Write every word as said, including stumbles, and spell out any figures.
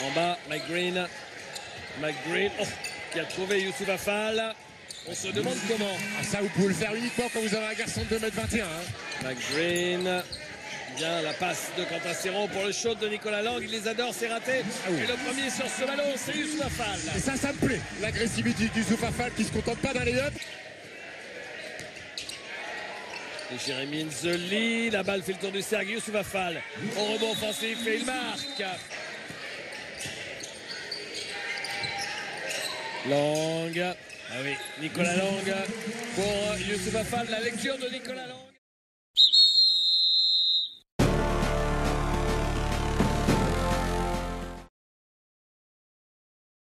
En bas, Mike Green. Mike Green oh, qui a trouvé Youssoupha Fall. On se demande comment. Ah, ça, vous pouvez le faire uniquement quand vous avez un garçon de deux mètres vingt et un. Hein. Mike Green. Bien, la passe de Quentin Serron pour le shot de Nicolas Lang. Il les adore, c'est raté. Ah oui. Et le premier sur ce ballon, c'est Youssoupha Fall. Et ça, ça me plaît. L'agressivité du Youssoupha Fall qui ne se contente pas d'un lay-up. Et Jérémy Nzoli, la balle fait le tour du cercle. Youssoupha Fall au rebond offensif et il marque. Lang, ah oui, Nicolas Lang pour Youssoupha Fall, la lecture de Nicolas Lang.